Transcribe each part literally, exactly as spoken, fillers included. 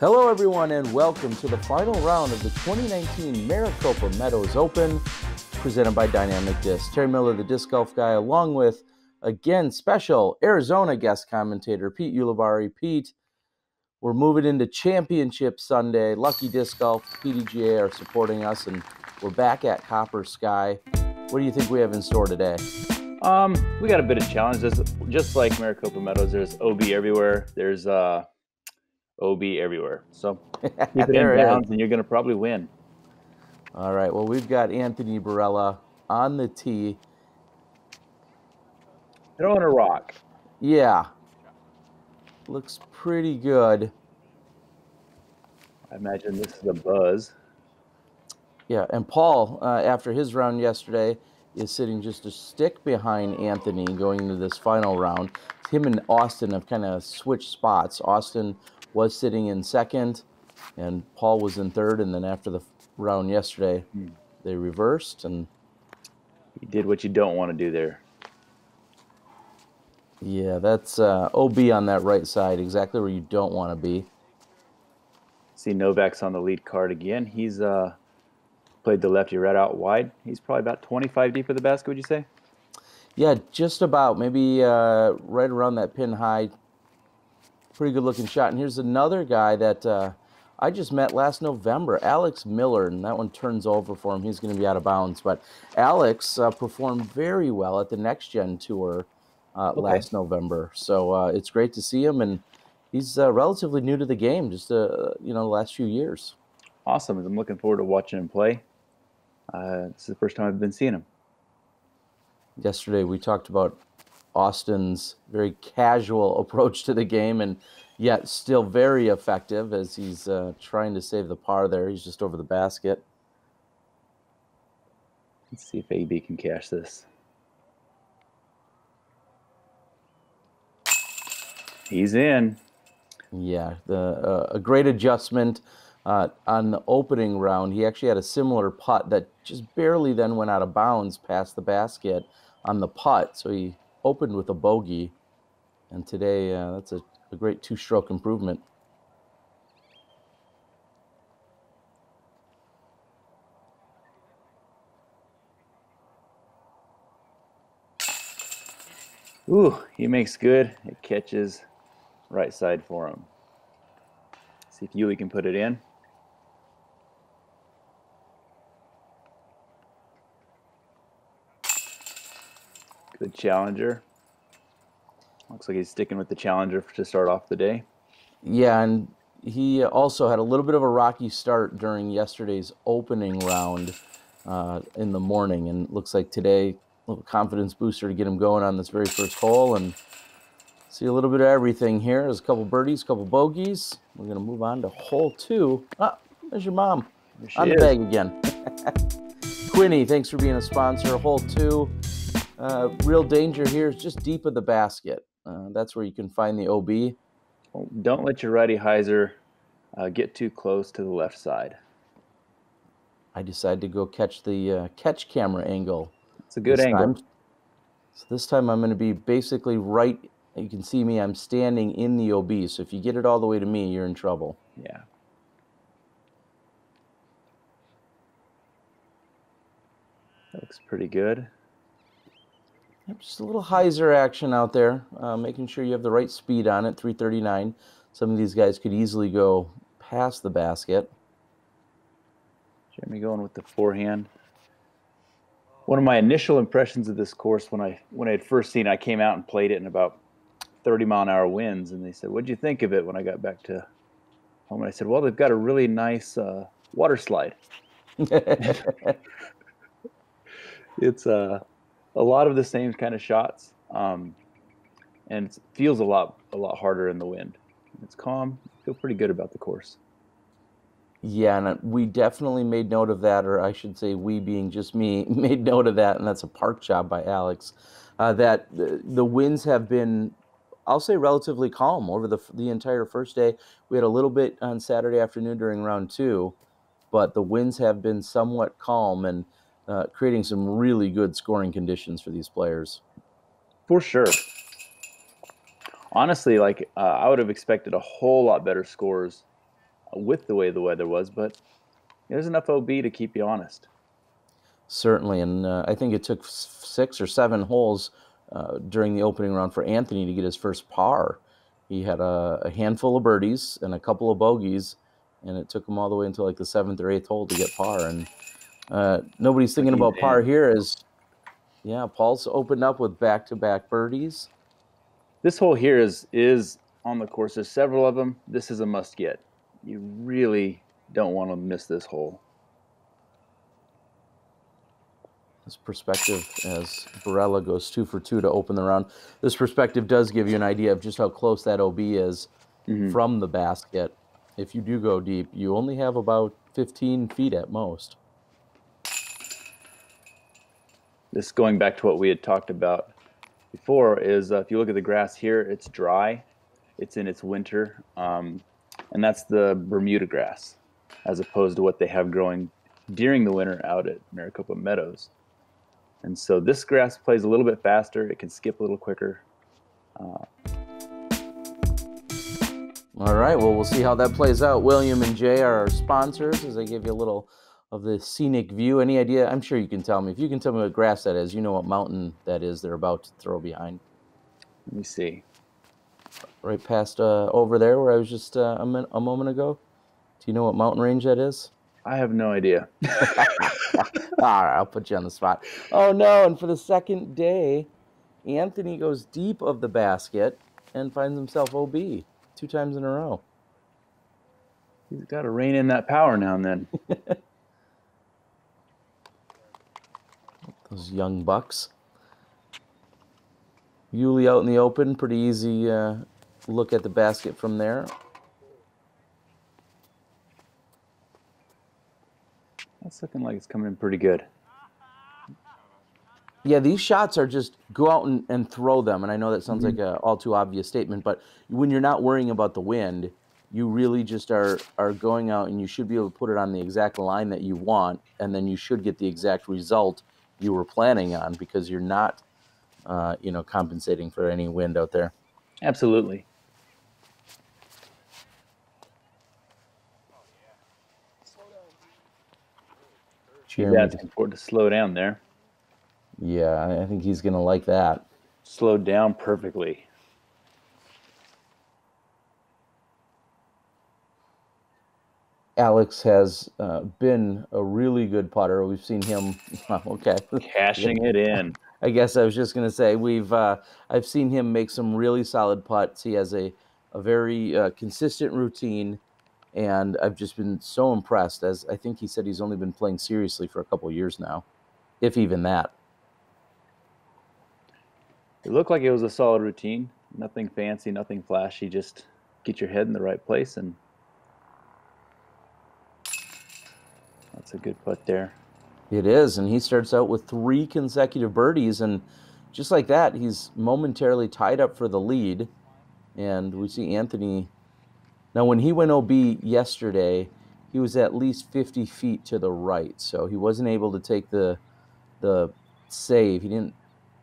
Hello everyone and welcome to the final round of the twenty nineteen Maricopa Meadows Open presented by Dynamic Discs. Terry Miller, the Disc Golf Guy, along with, again, special Arizona guest commentator Pete Ulibarri. Pete, we're moving into Championship Sunday. Lucky Disc Golf, P D G A are supporting us, and we're back at Copper Sky. What do you think we have in store today? Um, we got a bit of challenges. Just like Maricopa Meadows, there's O B everywhere. There's uh, O B everywhere. So keep it in bounds, and you're going to probably win. All right, well, we've got Anthony Barela on the tee. Throwing a rock. Yeah. Looks pretty good. I imagine this is a Buzz. Yeah, and Paul, uh, after his round yesterday, is sitting just a stick behind Anthony going into this final round. Him and Austin have kind of switched spots. Austin was sitting in second, and Paul was in third, and then after the round yesterday, hmm. they reversed, and you did what you don't want to do there. Yeah, that's uh, O B on that right side, exactly where you don't want to be. See, Novack's on the lead card again. He's uh, played the lefty right out wide. He's probably about twenty-five deep of the basket, would you say? Yeah, just about. Maybe uh, right around that pin high. Pretty good-looking shot. And here's another guy that uh, I just met last November, Alex Miller, and that one turns over for him. He's going to be out of bounds. But Alex uh, performed very well at the Next Gen Tour Uh, okay. last November, so uh, it's great to see him, and he's uh, relatively new to the game, just uh, you know, the last few years. Awesome. I'm looking forward to watching him play. Uh, this is the first time I've been seeing him. Yesterday we talked about Austin's very casual approach to the game, and yet still very effective as he's uh, trying to save the par there. He's just over the basket. Let's see if A B can cash this. He's in. Yeah, the, uh, a great adjustment uh, on the opening round. He actually had a similar putt that just barely then went out of bounds past the basket on the putt. So he opened with a bogey, and today uh, that's a, a great two-stroke improvement. Ooh, he makes good. It catches right side for him. See if Yuli can put it in. Good challenger. Looks like he's sticking with the challenger to start off the day. Yeah, and he also had a little bit of a rocky start during yesterday's opening round uh, in the morning, and it looks like today a little confidence booster to get him going on this very first hole, and see a little bit of everything here. There's a couple birdies, a couple bogeys. We're going to move on to hole two. Ah, there's your mom. There she on the is. Bag again. Quinny, thanks for being a sponsor. Hole two, uh, real danger here is just deep of the basket. Uh, that's where you can find the O B. Well, don't let your righty hyzer uh, get too close to the left side. I decided to go catch the uh, catch camera angle. It's a good this angle. Time. So this time I'm going to be basically right. You can see me. I'm standing in the O B. So if you get it all the way to me, you're in trouble. Yeah. That looks pretty good. Yep, just a little hyzer action out there, uh, making sure you have the right speed on it, three thirty-nine. Some of these guys could easily go past the basket. Jeremy going with the forehand. One of my initial impressions of this course when I when I had first seen it, I came out and played it in about thirty mile an hour winds, and they said, "What'd you think of it?" When I got back to home, and I said, "Well, they've got a really nice uh, water slide." It's uh, a lot of the same kind of shots, um, and it feels a lot a lot harder in the wind. It's calm. I feel pretty good about the course. Yeah, and we definitely made note of that, or I should say we being just me, made note of that, and that's a park job by Alex, uh, that the, the winds have been, I'll say, relatively calm over the, the entire first day. We had a little bit on Saturday afternoon during round two, but the winds have been somewhat calm and uh, creating some really good scoring conditions for these players. For sure. Honestly, like, uh, I would have expected a whole lot better scores with the way the weather was, but there's enough O B to keep you honest. Certainly, and uh, I think it took six or seven holes uh, during the opening round for Anthony to get his first par. He had a, a handful of birdies and a couple of bogeys, and it took him all the way until like the seventh or eighth hole to get par. And uh, nobody's thinking about par here is, yeah, Paul's opened up with back-to-back birdies. This hole here is is on the course. There's several of them. This is a must-get. You really don't want to miss this hole. This perspective, as Barela goes two for two to open the round, this perspective does give you an idea of just how close that O B is mm-hmm. from the basket. If you do go deep, you only have about fifteen feet at most. This, going back to what we had talked about before, is uh, if you look at the grass here, it's dry. It's in its winter, um, and that's the Bermuda grass, as opposed to what they have growing during the winter out at Maricopa Meadows. And so this grass plays a little bit faster. It can skip a little quicker. Uh, All right, well, we'll see how that plays out. William and Jay are our sponsors as they give you a little of the scenic view. Any idea? I'm sure you can tell me. If you can tell me what grass that is, you know what mountain that is they're about to throw behind. Let me see. Right past uh, over there where I was just uh, a, min a moment ago. Do you know what mountain range that is? I have no idea. All right, I'll put you on the spot. Oh, no, and for the second day, Anthony goes deep of the basket and finds himself O B two times in a row. He's got to rein in that power now and then. Those young bucks. Uli out in the open, pretty easy uh, look at the basket from there. That's looking like it's coming in pretty good. Yeah, these shots are just go out and, and throw them. And I know that sounds mm-hmm. like an all too obvious statement, but when you're not worrying about the wind, you really just are, are going out and you should be able to put it on the exact line that you want, and then you should get the exact result you were planning on because you're not uh, you know, compensating for any wind out there. Absolutely. Jeremy. Yeah, it's important to slow down there. Yeah, I think he's going to like that. Slowed down perfectly. Alex has uh, been a really good putter. We've seen him, oh, okay. Cashing it in. I guess I was just going to say, we've uh, I've seen him make some really solid putts. He has a, a very uh, consistent routine. And I've just been so impressed, as I think he said he's only been playing seriously for a couple of years now, if even that. It looked like it was a solid routine. Nothing fancy, nothing flashy, just get your head in the right place, and that's a good putt there. It is, and he starts out with three consecutive birdies, and just like that, he's momentarily tied up for the lead, and we see Anthony... Now, when he went O B yesterday, he was at least fifty feet to the right, so he wasn't able to take the the save. He didn't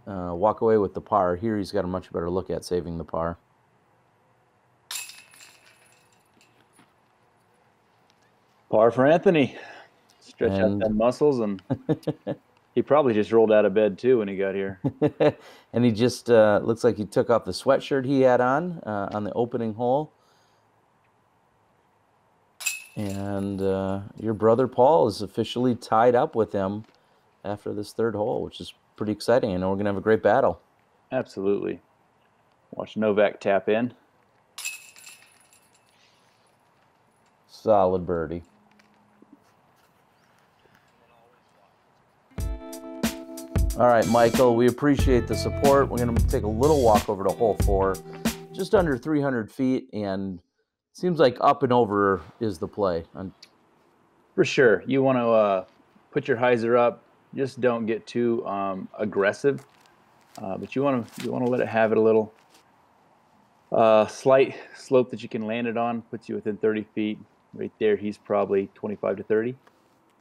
uh, walk away with the par. Here he's got a much better look at saving the par. Par for Anthony. Stretch and... out them muscles, and he probably just rolled out of bed, too, when he got here. And he just uh, looks like he took off the sweatshirt he had on uh, on the opening hole. And uh, your brother Paul is officially tied up with him after this third hole, which is pretty exciting. I know we're going to have a great battle. Absolutely. Watch Novack tap in. Solid birdie. All right, Michael, we appreciate the support. We're going to take a little walk over to hole four, just under three hundred feet, and... Seems like up and over is the play. I'm... For sure. You want to uh, put your hyzer up. Just don't get too um, aggressive. Uh, but you want to you want to let it have it a little. Uh, slight slope that you can land it on puts you within thirty feet. Right there, he's probably twenty-five to thirty.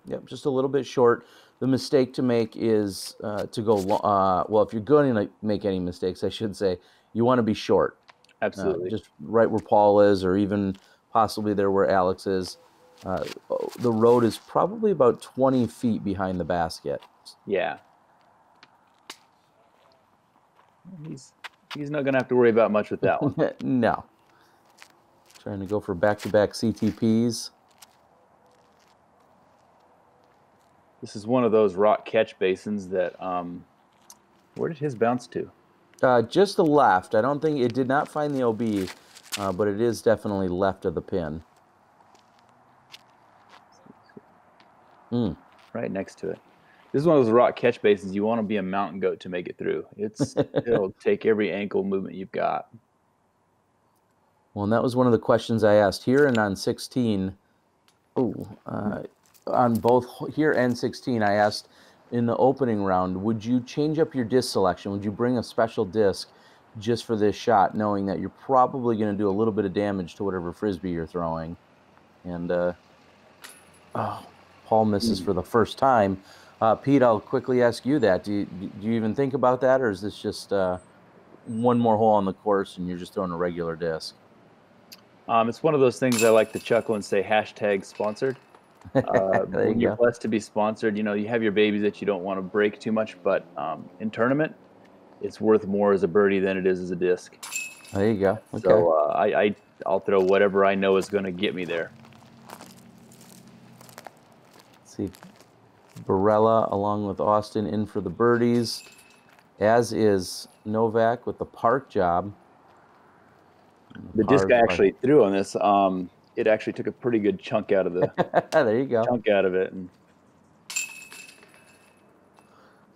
Yep, just a little bit short. The mistake to make is uh, to go long. Uh, well, if you're going to make any mistakes, I should say, you want to be short. Absolutely. Uh, just right where Paul is, or even possibly there where Alex is. Uh, the road is probably about twenty feet behind the basket. Yeah. He's, he's not going to have to worry about much with that one. No. Trying to go for back-to-back C T Ps. This is one of those rock catch basins that, um, where did his bounce to? Uh, just the left. I don't think, it did not find the O B, uh, but it is definitely left of the pin. Mm. Right next to it. This is one of those rock catch basins. You want to be a mountain goat to make it through. It's it'll take every ankle movement you've got. Well, and that was one of the questions I asked here and on sixteen. Oh, uh, on both here and sixteen, I asked in the opening round, would you change up your disc selection? Would you bring a special disc just for this shot, knowing that you're probably going to do a little bit of damage to whatever frisbee you're throwing? And uh, oh, Paul misses for the first time. Uh, Pete, I'll quickly ask you that. Do you, do you even think about that, or is this just uh, one more hole on the course and you're just throwing a regular disc? Um, it's one of those things I like to chuckle and say, hashtag sponsored. Uh, when you you're go. blessed to be sponsored, you know, you have your babies that you don't want to break too much, but um, in tournament, it's worth more as a birdie than it is as a disc. There you go. Okay. So uh, I, I, I'll throw whatever I know is going to get me there. Let's see. Barela along with Austin in for the birdies, as is Novack with the park job. The, the disc I actually park. threw on this, um, it actually took a pretty good chunk out of the there you go. chunk out of it. And...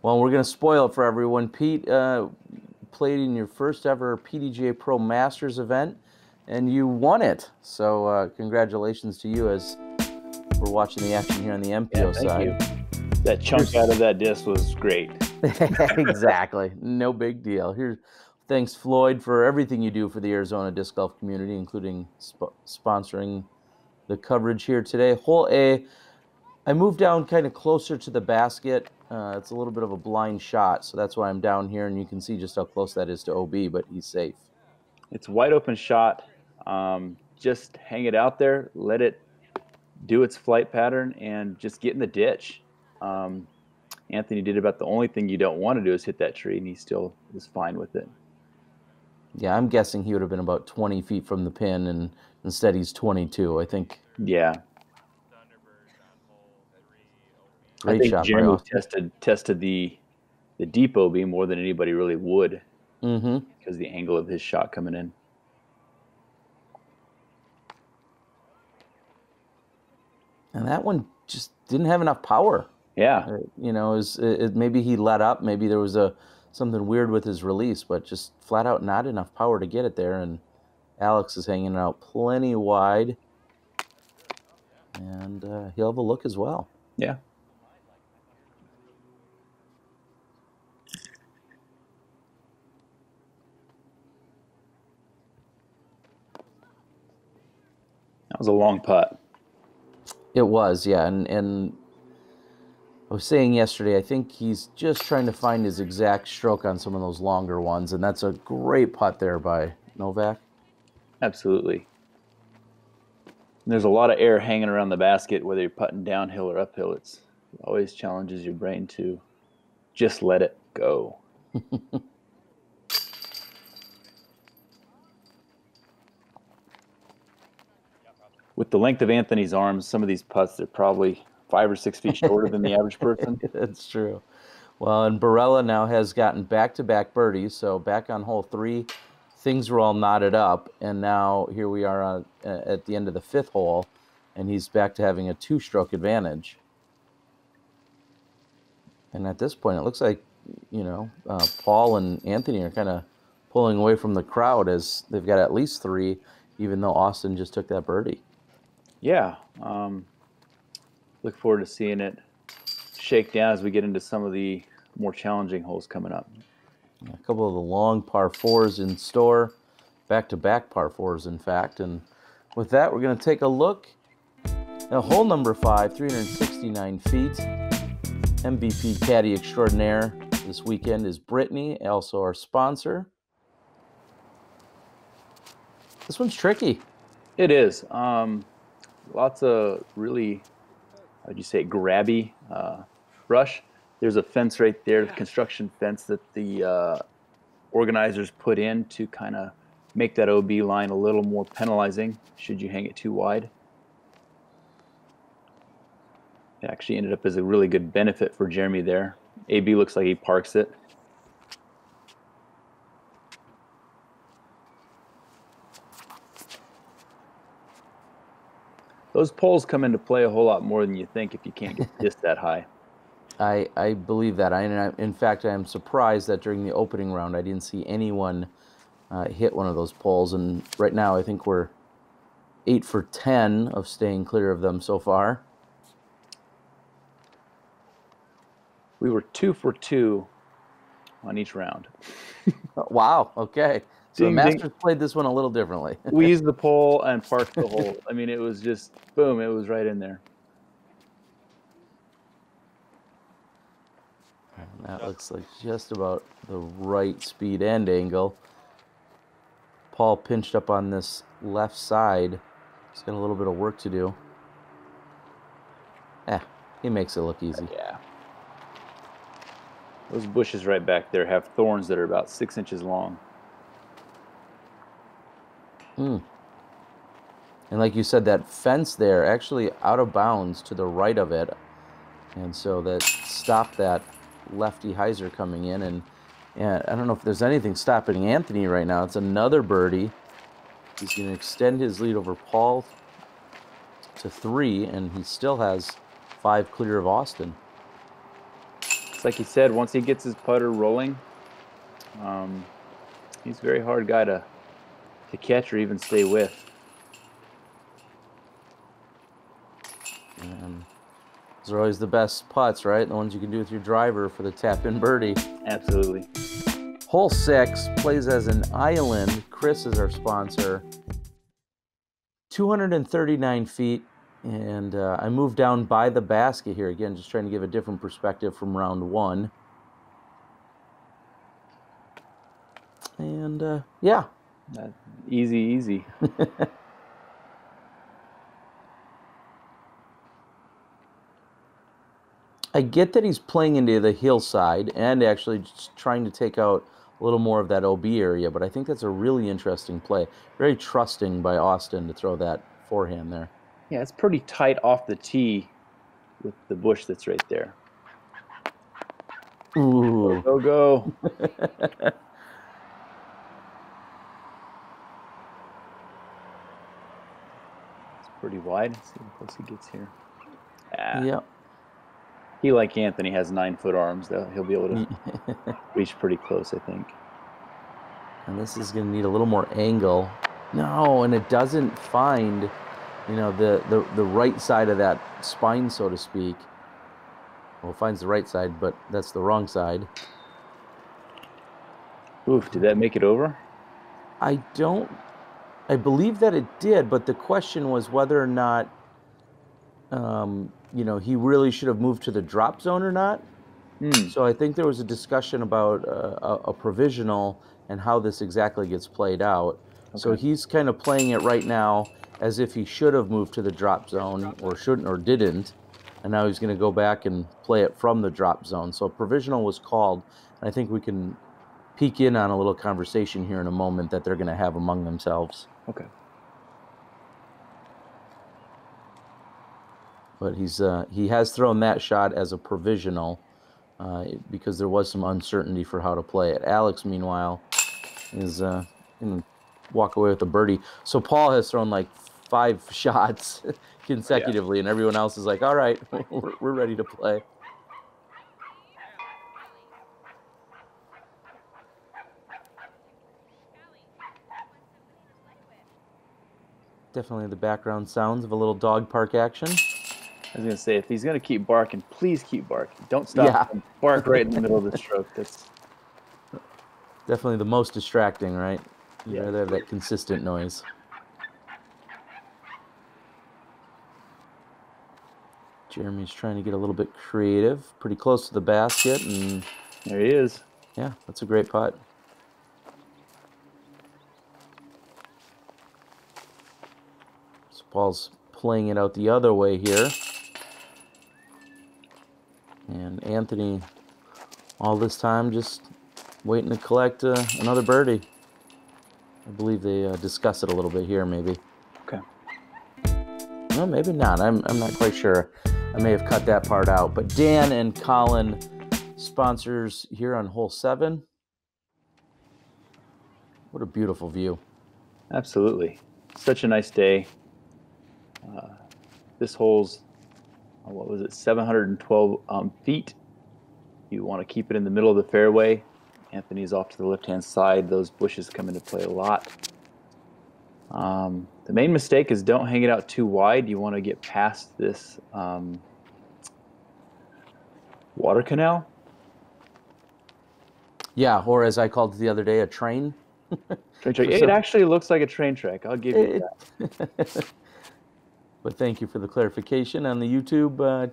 Well, we're going to spoil it for everyone. Pete uh, played in your first ever P D G A Pro Masters event, and you won it. So uh, congratulations to you as we're watching the action here on the M P O yeah, side. Thank you. That chunk out of that disc was great. Exactly. No big deal. Here, thanks, Floyd, for everything you do for the Arizona disc golf community, including sp sponsoring the coverage here today. Hole A, I moved down kind of closer to the basket. Uh, it's a little bit of a blind shot, so that's why I'm down here, and you can see just how close that is to O B, but he's safe. It's a wide open shot. Um, just hang it out there, let it do its flight pattern, and just get in the ditch. Um, Anthony did about the only thing you don't want to do is hit that tree, and he still is fine with it. Yeah, I'm guessing he would have been about twenty feet from the pin, and instead he's twenty-two, I think. Yeah. Great I think shot, Jeremy tested, tested the, the deep O B more than anybody really would mm-hmm. because of the angle of his shot coming in. And that one just didn't have enough power. Yeah, you know, is it, it, maybe he let up. Maybe there was a something weird with his release, but just flat out not enough power to get it there. And Alex is hanging out plenty wide, and uh, he'll have a look as well. Yeah. That was a long putt. It was, yeah, and and. I was saying yesterday, I think he's just trying to find his exact stroke on some of those longer ones, and that's a great putt there by Novack. Absolutely. And there's a lot of air hanging around the basket, whether you're putting downhill or uphill. It's, it always challenges your brain to just let it go. With the length of Anthony's arms, some of these putts, they're probably five or six feet shorter than the average person. That's true. Well, and Barela now has gotten back-to-back birdies, so back on hole three, things were all knotted up, and now here we are on, uh, at the end of the fifth hole, and he's back to having a two-stroke advantage. And at this point, it looks like, you know, uh, Paul and Anthony are kind of pulling away from the crowd as they've got at least three, even though Austin just took that birdie. Yeah, um... look forward to seeing it shake down as we get into some of the more challenging holes coming up. A couple of the long par fours in store, back-to-back par fours, in fact. And with that, we're going to take a look at hole number five, three hundred sixty-nine feet. M V P Caddy Extraordinaire this weekend is Brittany, also our sponsor. This one's tricky. It is. Um, lots of really, how'd you say, grabby uh, brush. There's a fence right there, the construction fence that the uh, organizers put in to kind of make that O B line a little more penalizing should you hang it too wide. It actually ended up as a really good benefit for Jeremy there. A B looks like he parks it. Those poles come into play a whole lot more than you think if you can't get disc that high. I, I believe that. I, and I, in fact, I am surprised that during the opening round I didn't see anyone uh, hit one of those poles. And right now I think we're eight for ten of staying clear of them so far. We were two for two on each round. Wow, okay. So the Masters played this one a little differently. We used the pole and parked the hole. I mean, it was just, boom, it was right in there. And that looks like just about the right speed and angle. Paul pinched up on this left side. He's got a little bit of work to do. Eh, he makes it look easy. Yeah. Those bushes right back there have thorns that are about six inches long. Hmm. And like you said, that fence there actually out of bounds to the right of it. And so that stopped that lefty hyzer coming in. And, and I don't know if there's anything stopping Anthony right now. It's another birdie. He's going to extend his lead over Paul to three, and he still has five clear of Austin. Like he said, once he gets his putter rolling, um, he's a very hard guy to, to catch or even stay with. And those are always the best putts, right? The ones you can do with your driver for the tap-in birdie. Absolutely. Hole six plays as an island. Chris is our sponsor. two hundred thirty-nine feet. And uh, I moved down by the basket here again, just trying to give a different perspective from round one. And uh, yeah, That's easy, easy. I get that he's playing into the hillside and actually just trying to take out a little more of that O B area, but I think that's a really interesting play. Very trusting by Austin to throw that forehand there. Yeah, it's pretty tight off the tee with the bush that's right there. Ooh. Go, go. go. It's pretty wide. Let's see how close he gets here. Ah. Yep. He, like Anthony, has nine-foot arms, though. He'll be able to reach pretty close, I think. And this is going to need a little more angle. No, and it doesn't find... You know, the, the, the right side of that spine, so to speak. Well, it finds the right side, but that's the wrong side. Oof, did that make it over? I don't... I believe that it did, but the question was whether or not, um, you know, he really should have moved to the drop zone or not. Mm. So I think there was a discussion about uh, a, a provisional and how this exactly gets played out. Okay. So he's kind of playing it right now as if he should have moved to the drop zone or shouldn't or didn't, and now he's going to go back and play it from the drop zone. So a provisional was called, and I think we can peek in on a little conversation here in a moment that they're going to have among themselves. Okay. But he's uh, he has thrown that shot as a provisional uh, because there was some uncertainty for how to play it. Alex, meanwhile, is uh, going to walk away with a birdie. So Paul has thrown like five shots consecutively, yeah. And everyone else is like, all right, we're, we're ready to play. Definitely the background sounds of a little dog park action. I was going to say, if he's going to keep barking, please keep barking. Don't stop yeah. and bark right in the middle of the stroke. That's definitely the most distracting, right? You know, they have that consistent noise. Jeremy's trying to get a little bit creative, pretty close to the basket, and there he is. Yeah, that's a great putt. Ball's playing it out the other way here. And Anthony, all this time, just waiting to collect uh, another birdie. I believe they uh, discuss it a little bit here, maybe. Okay. No, maybe not. I'm, I'm not quite sure. I may have cut that part out. But Dan and Colin, sponsors here on hole seven. What a beautiful view. Absolutely. Such a nice day. Uh, this hole's, what was it, seven hundred twelve um, feet. You want to keep it in the middle of the fairway. Anthony's off to the left-hand side. Those bushes come into play a lot. Um, the main mistake is don't hang it out too wide. You want to get past this um, water canal. Yeah, or as I called it the other day, a train. Train track. It some... actually looks like a train track. I'll give you that. But thank you for the clarification on the YouTube uh,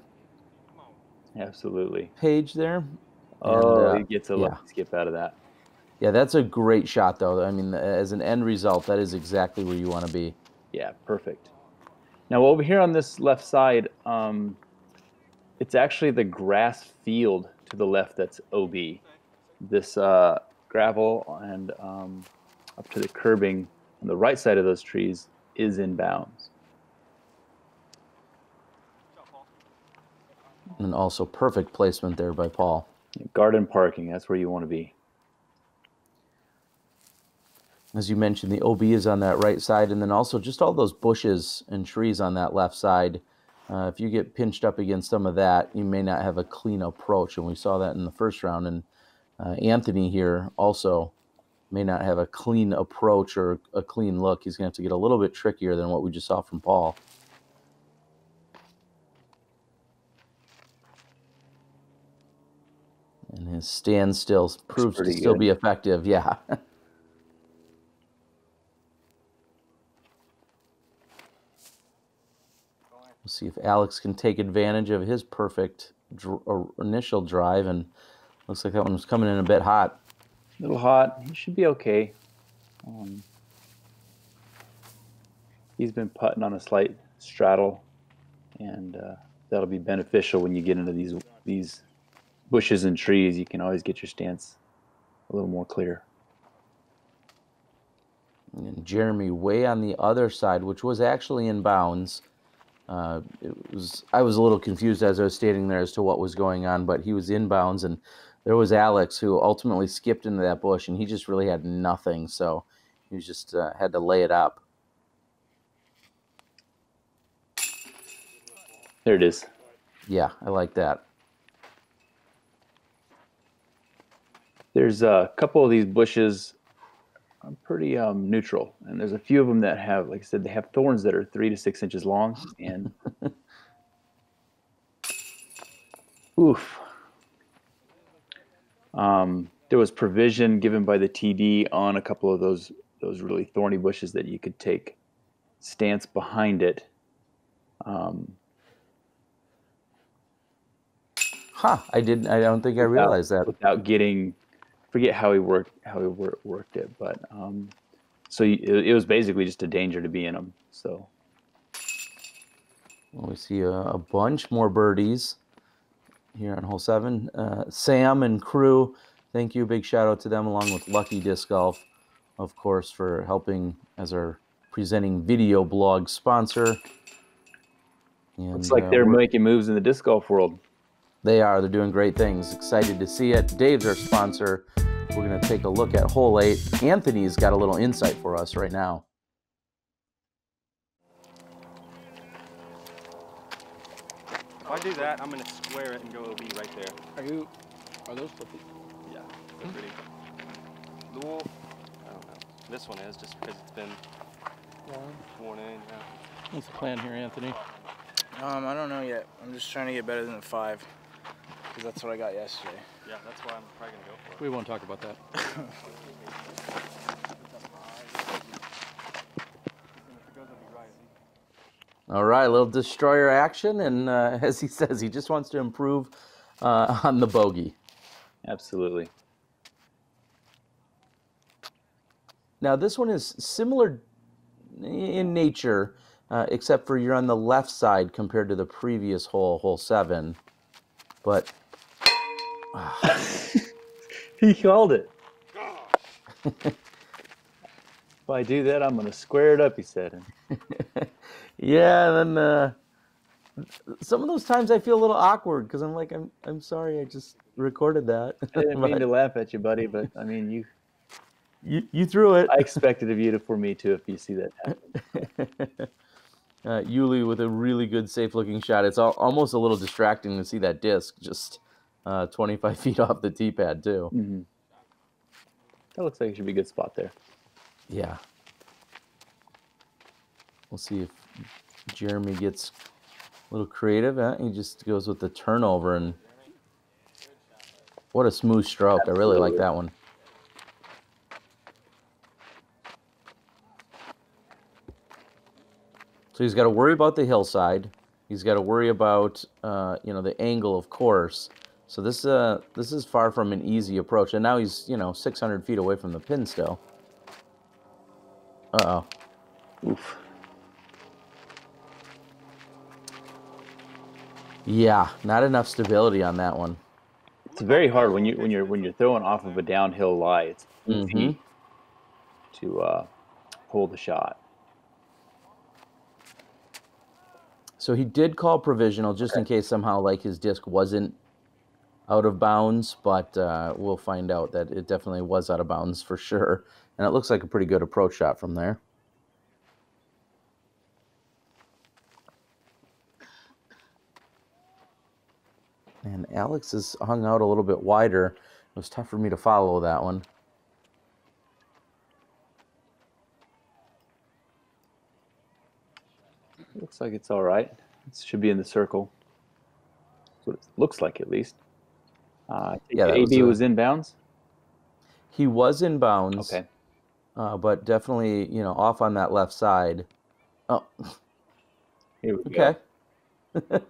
Absolutely. page there. Oh, and, uh, you get to yeah. skip out of that. Yeah, that's a great shot, though. I mean, as an end result, that is exactly where you want to be. Yeah, perfect. Now, over here on this left side, um, it's actually the grass field to the left that's O B. This uh, gravel and um, up to the curbing on the right side of those trees is in bounds. And also perfect placement there by Paul. Garden parking, that's where you want to be. As you mentioned, the O B is on that right side, and then also just all those bushes and trees on that left side. Uh, if you get pinched up against some of that, you may not have a clean approach, and we saw that in the first round. And uh, Anthony here also may not have a clean approach or a clean look. He's going to have to get a little bit trickier than what we just saw from Paul. And his standstill proves to still good. be effective, yeah. We'll see if Alex can take advantage of his perfect dr or initial drive, and looks like that one was coming in a bit hot. A little hot. He should be okay. Um, he's been putting on a slight straddle, and uh, that'll be beneficial when you get into these these. bushes and trees. You can always get your stance a little more clear. And Jeremy way on the other side, which was actually in bounds. Uh, it was, I was a little confused as I was standing there as to what was going on, but he was in bounds, and there was Alex who ultimately skipped into that bush, and he just really had nothing, so he just uh, had to lay it up. There it is. Yeah, I like that. There's a couple of these bushes I'm pretty um, neutral, and there's a few of them that have, like I said, they have thorns that are three to six inches long, and oof. Um, there was provision given by the T D on a couple of those those really thorny bushes that you could take stance behind it. Um, huh? I didn't. I don't think I realized that without getting. Forget how he worked how he wor worked it, but um, so you, it, it was basically just a danger to be in them. So well, we see a, a bunch more birdies here on hole seven. Uh, Sam and crew, thank you. Big shout out to them, along with Lucky Disc Golf, of course, for helping as our presenting video blog sponsor. And, looks like uh, they're making moves in the disc golf world. They are. They're doing great things. Excited to see it. Dave's our sponsor. We're going to take a look at hole eight. Anthony's got a little insight for us right now. If I do that, I'm going to square it and go O B right there. Are you... Are those flippy? Yeah, they're hmm. pretty. The wolf... I don't know. This one is, just because it's been... Worn? Worn in, yeah. What's the plan here, Anthony? Um, I don't know yet. I'm just trying to get better than the five. Because that's what I got yesterday. Yeah, that's why I'm probably going to go for it. We won't talk about that. All right, a little destroyer action. And uh, as he says, he just wants to improve uh, on the bogey. Absolutely. Now, this one is similar in nature uh, except for you're on the left side compared to the previous hole, hole seven. But uh. He called it. If I do that, I'm going to square it up, he said. Yeah, and then uh, some of those times I feel a little awkward because I'm like, I'm I'm sorry, I just recorded that. I didn't mean to laugh at you, buddy, but I mean, you... You, you threw it. I expected of you to for me too if you see that happen. uh, Yuli with a really good safe looking shot. It's all, almost a little distracting to see that disc just uh, twenty-five feet off the tee pad too. Mm-hmm. That looks like it should be a good spot there. Yeah. We'll see if Jeremy gets a little creative. Huh? He just goes with the turnover, and what a smooth stroke. Absolutely. I really like that one. So he's got to worry about the hillside. He's got to worry about uh, you know, the angle, of course. So this uh this is far from an easy approach. And now he's, you know, six hundred feet away from the pin still. Uh oh. Oof. Yeah, not enough stability on that one. It's very hard when you when you're when you're throwing off of a downhill lie. It's mm-hmm. easy to uh, hold the shot. So he did call provisional just in case somehow like his disc wasn't out of bounds, but uh, we'll find out that it definitely was out of bounds for sure. And it looks like a pretty good approach shot from there. And Alex is hung out a little bit wider. It was tough for me to follow that one. Looks like it's all right. It should be in the circle. That's what it looks like, at least. Uh, yeah, A B was, was in bounds? He was in bounds. Okay. Uh, but definitely, you know, off on that left side. Oh. Here we okay. go.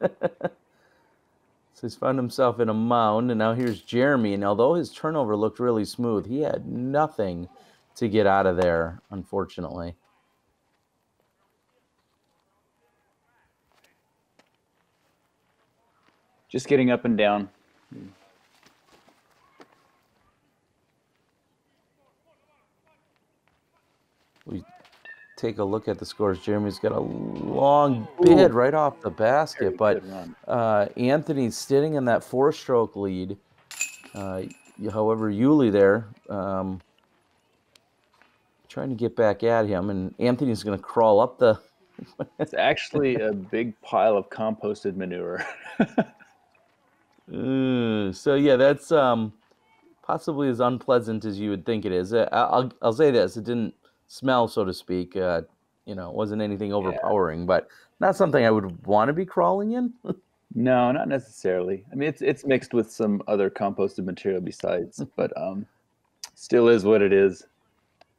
So he's found himself in a mound, and now here's Jeremy. And although his turnover looked really smooth, he had nothing to get out of there, unfortunately. Just getting up and down. We take a look at the scores. Jeremy's got a long bid right off the basket, but uh, Anthony's sitting in that four-stroke lead. Uh, however, Yuli there um, trying to get back at him, and Anthony's going to crawl up the... It's actually a big pile of composted manure. Uh, so yeah, that's um, possibly as unpleasant as you would think it is. I, I'll I'll say this: it didn't smell, so to speak. Uh, you know, it wasn't anything overpowering, yeah. But not something I would want to be crawling in. No, not necessarily. I mean, it's it's mixed with some other composted material besides, but um, still is what it is.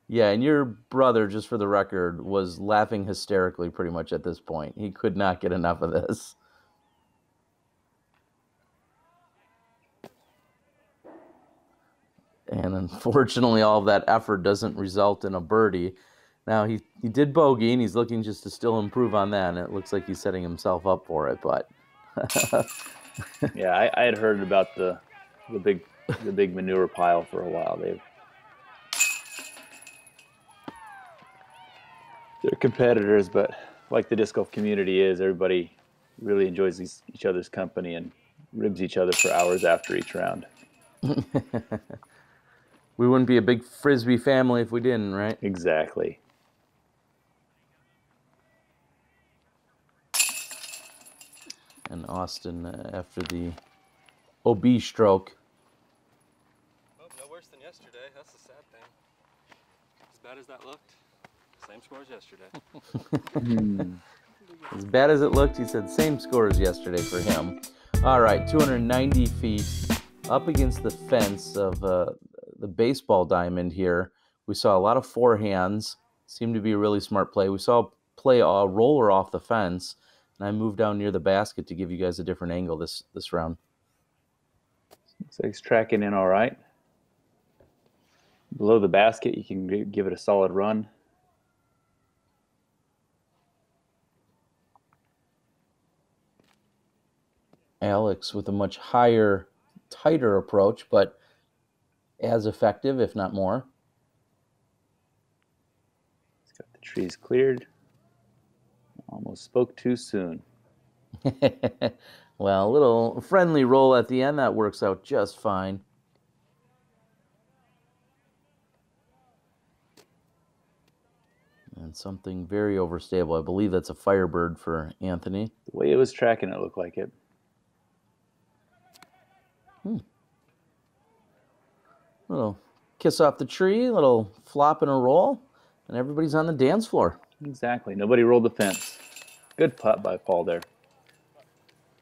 Yeah, and your brother, just for the record, was laughing hysterically pretty much at this point. He could not get enough of this. And unfortunately, all of that effort doesn't result in a birdie. Now, he, he did bogey, and he's looking just to still improve on that, and it looks like he's setting himself up for it. But yeah, I, I had heard about the the big the big manure pile for a while. They've, they're competitors, but like the disc golf community is, everybody really enjoys these, each other's company and ribs each other for hours after each round. We wouldn't be a big Frisbee family if we didn't, right? Exactly. And Austin, uh, after the O B stroke. Oh, no worse than yesterday. That's the sad thing. As bad as that looked, same score as yesterday. As bad as it looked, he said same score as yesterday for him. All right, two hundred ninety feet up against the fence of... Uh, the baseball diamond here. We saw a lot of forehands. Seemed to be a really smart play. We saw play a roller off the fence, and I moved down near the basket to give you guys a different angle this this round. Looks like he's tracking in all right. Below the basket, you can give it a solid run. Alex with a much higher, tighter approach, but as effective, if not more. He's got the trees cleared. Almost spoke too soon. Well, a little friendly roll at the end. That works out just fine. And something very overstable. I believe that's a Firebird for Anthony. The way it was tracking, it looked like it. Hmm. Little kiss off the tree, little flop and a roll, and everybody's on the dance floor. Exactly. Nobody rolled the fence. Good putt by Paul there.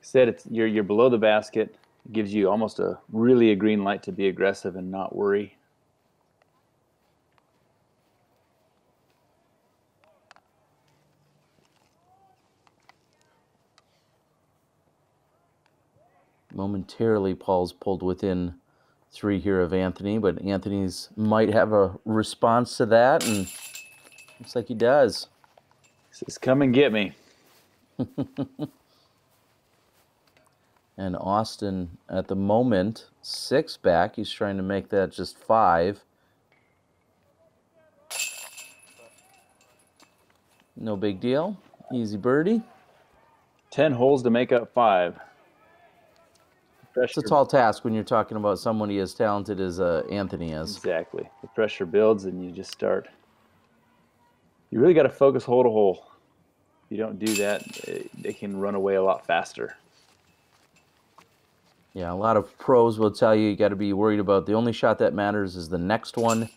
Said it's you're you're below the basket. It gives you almost a really a green light to be aggressive and not worry. Momentarily, Paul's pulled within three here of Anthony, but Anthony's might have a response to that, and looks like he does. He says, "Come and get me." And Austin, at the moment, six back. He's trying to make that just five. No big deal. Easy birdie. Ten holes to make up five. It's a tall task when you're talking about somebody as talented as uh, Anthony is. Exactly. The pressure builds, and you just start. You really got to focus hole to hole. If you don't do that, it, they can run away a lot faster. Yeah, a lot of pros will tell you you got to be worried about the only shot that matters is the next one.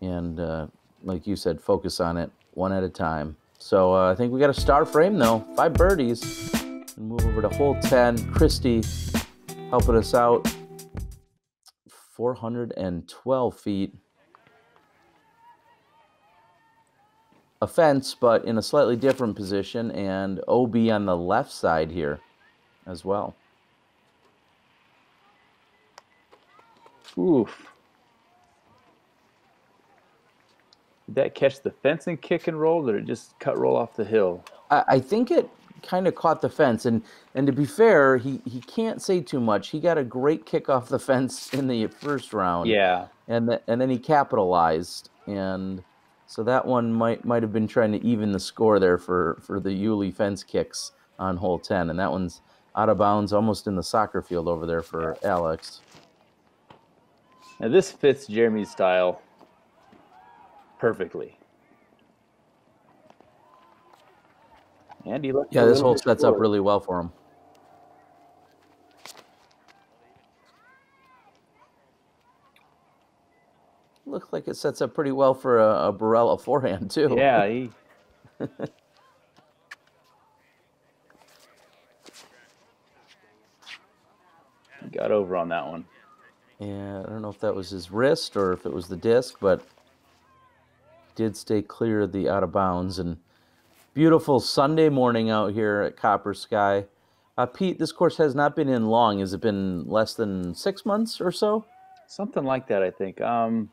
And uh, like you said, focus on it one at a time. So uh, I think we got a star frame, though. Five birdies. And move over to hole ten. Christy helping us out. four hundred twelve feet. A fence, but in a slightly different position. And O B on the left side here as well. Oof. Did that catch the fence and kick and roll, or did it just cut roll off the hill? I, I think it kind of caught the fence. And, and to be fair, he, he can't say too much. He got a great kick off the fence in the first round. Yeah. And, the, and then he capitalized. And so that one might might have been trying to even the score there for, for the Uli fence kicks on hole ten. And that one's out of bounds, almost in the soccer field over there for yeah. Alex. Now this fits Jeremy's style perfectly. And he left. Yeah, this hole sets up really well for him. Looks like it sets up pretty well for a, a Barela forehand too. Yeah, he. He got over on that one. Yeah, I don't know if that was his wrist or if it was the disc, but did stay clear of the out of bounds. And beautiful Sunday morning out here at Copper Sky. Uh, Pete, this course has not been in long. Has it been less than six months or so? Something like that, I think. Um,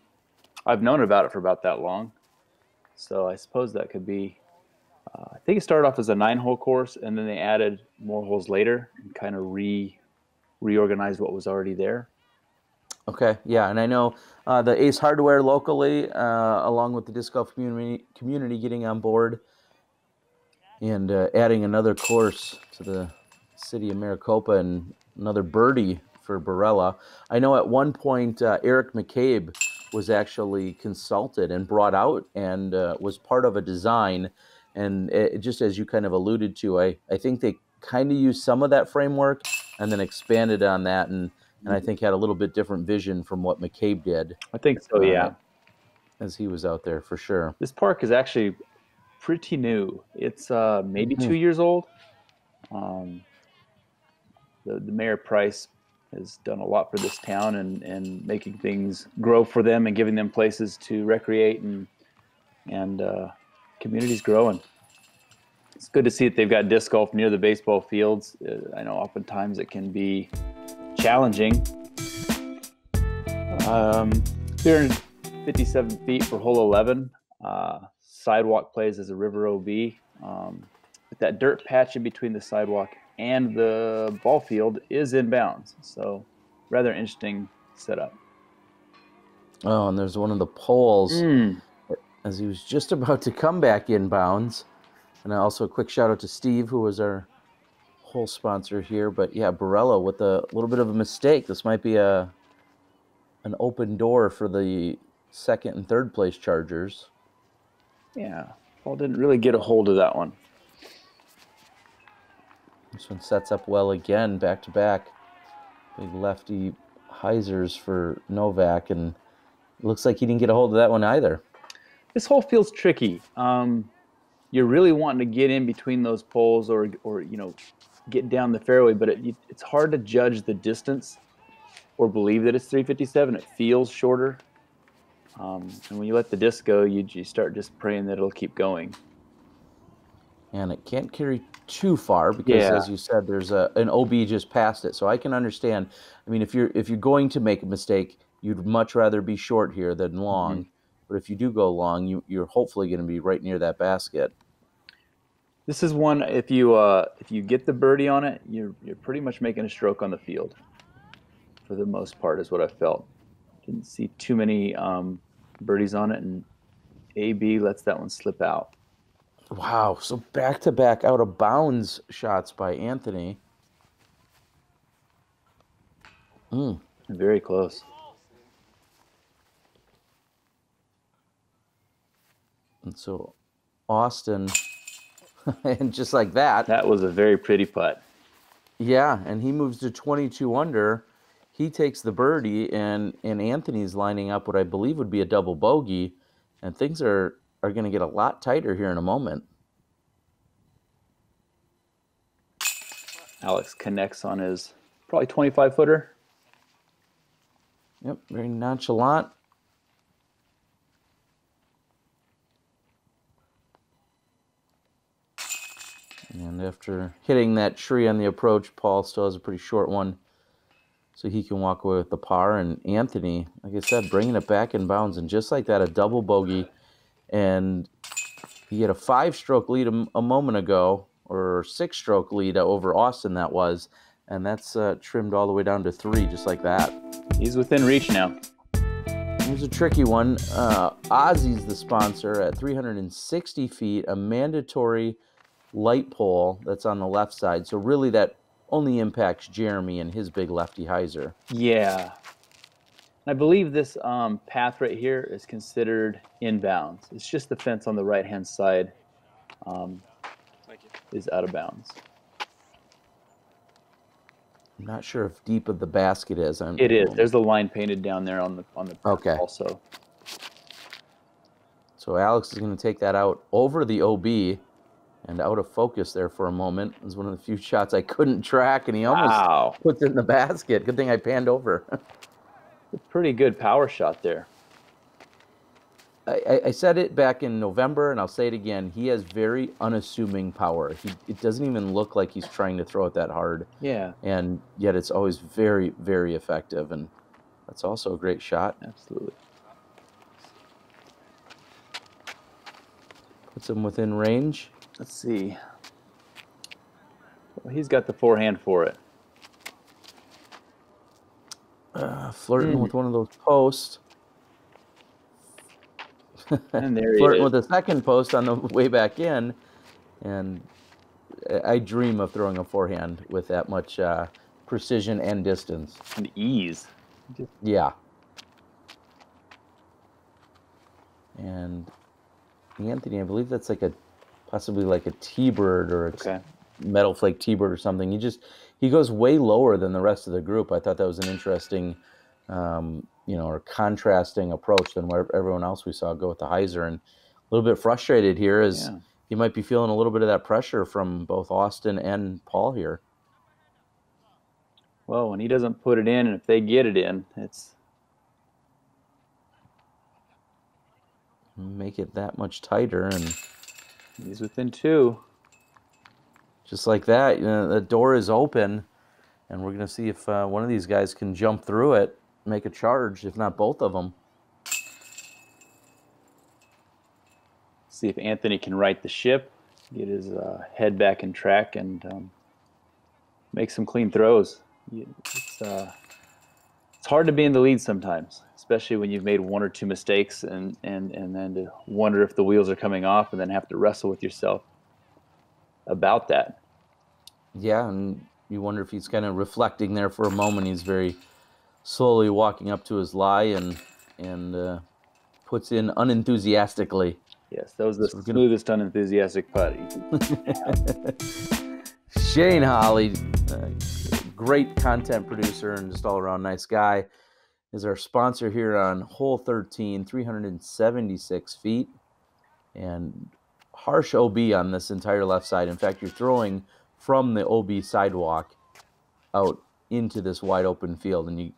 I've known about it for about that long. So I suppose that could be... Uh, I think it started off as a nine-hole course, and then they added more holes later and kind of re reorganized what was already there. Okay, yeah, and I know uh, the Ace Hardware locally, uh, along with the disc golf community, community getting on board and uh, adding another course to the city of Maricopa and another birdie for Barela. I know at one point uh, Eric McCabe was actually consulted and brought out and uh, was part of a design. And it, just as you kind of alluded to, I, I think they kind of used some of that framework and then expanded on that and And I think had a little bit different vision from what McCabe did. I think so, yeah. Uh, as he was out there, for sure. This park is actually pretty new. It's uh, maybe mm-hmm. two years old. Um, the, the Mayor Price has done a lot for this town and, and making things grow for them and giving them places to recreate and, and uh, communities growing. It's good to see that they've got disc golf near the baseball fields. Uh, I know oftentimes it can be challenging. Um, three hundred fifty-seven feet for hole eleven. Uh, sidewalk plays as a river O B. Um, I that dirt patch in between the sidewalk and the ball field is in bounds. So rather interesting setup. Oh, and there's one of the poles mm. as he was just about to come back in bounds. And also a quick shout out to Steve, who was our hole sponsor here. But yeah, Barela with a little bit of a mistake. This might be a an open door for the second and third place Chargers. Yeah, Paul didn't really get a hold of that one. This one sets up well again, back to back. Big lefty hyzers for Novack, and it looks like he didn't get a hold of that one either. This hole feels tricky. Um, you're really wanting to get in between those poles, or, or you know, get down the fairway, but it, it's hard to judge the distance or believe that it's three fifty-seven. It feels shorter. Um, and when you let the disc go, you, you start just praying that it'll keep going. And it can't carry too far because, yeah. as you said, there's a, an O B just past it. So I can understand. I mean, if you're if you're going to make a mistake, you'd much rather be short here than long. Mm-hmm. But if you do go long, you, you're hopefully going to be right near that basket. This is one, if you uh, if you get the birdie on it, you're you're pretty much making a stroke on the field. For the most part, is what I felt. Didn't see too many um, birdies on it, and A B lets that one slip out. Wow, so back-to-back out-of-bounds shots by Anthony. Mm. Very close. And so Austin, and just like that. That was a very pretty putt. Yeah, and he moves to twenty-two under. He takes the birdie, and, and Anthony's lining up what I believe would be a double bogey, and things are... are going to get a lot tighter here in a moment. Alex connects on his probably twenty-five footer. Yep, very nonchalant. And after hitting that tree on the approach, Paul still has a pretty short one, so he can walk away with the par. And Anthony, like I said, bringing it back in bounds, and just like that, a double bogey. And he had a five-stroke lead a, a moment ago, or six-stroke lead over Austin, that was. And that's uh, trimmed all the way down to three, just like that. He's within reach now. Here's a tricky one. Uh, Ozzy's the sponsor at three hundred sixty feet, a mandatory light pole that's on the left side. So really that only impacts Jeremy and his big lefty hyzer. Yeah. I believe this um, path right here is considered inbounds. It's just the fence on the right-hand side um, Thank you. Is out of bounds. I'm not sure if deep of the basket is. I'm, it is. There's a line painted down there on the on the okay. also. So Alex is going to take that out over the O B and out of focus there for a moment. It was one of the few shots I couldn't track, and he almost wow. puts it in the basket. Good thing I panned over. A pretty good power shot there. I, I said it back in November, and I'll say it again. He has very unassuming power. He, it doesn't even look like he's trying to throw it that hard. Yeah. And yet it's always very, very effective, and that's also a great shot. Absolutely. Puts him within range. Let's see. Well, he's got the forehand for it. Uh, flirting mm. with one of those posts. And there he flirting is. With a second post on the way back in. And I dream of throwing a forehand with that much uh, precision and distance. And ease. Yeah. And Anthony, I believe that's like a possibly like a T-Bird or a okay. metal flake T-Bird or something. You just... He goes way lower than the rest of the group. I thought that was an interesting, um, you know, or contrasting approach than where everyone else we saw go with the hyzer. And a little bit frustrated here is yeah. he might be feeling a little bit of that pressure from both Austin and Paul here. Well, when he doesn't put it in, and if they get it in, it's... Make it that much tighter, and... He's within two. Just like that, you know, the door is open, and we're going to see if uh, one of these guys can jump through it, make a charge, if not both of them. See if Anthony can right the ship. get his uh, head back in track and um, make some clean throws. It's, uh, it's hard to be in the lead sometimes, especially when you've made one or two mistakes and, and, and then to wonder if the wheels are coming off and then have to wrestle with yourself about that. Yeah, and you wonder if he's kind of reflecting there for a moment. He's very slowly walking up to his lie and, and uh, puts in unenthusiastically. Yes, that was the so smoothest gonna... unenthusiastic putt. Shane Holly, uh, great content producer and just all-around nice guy, is our sponsor here on hole thirteen, three hundred seventy-six feet. And harsh O B on this entire left side. In fact, you're throwing from the O B sidewalk out into this wide open field, and you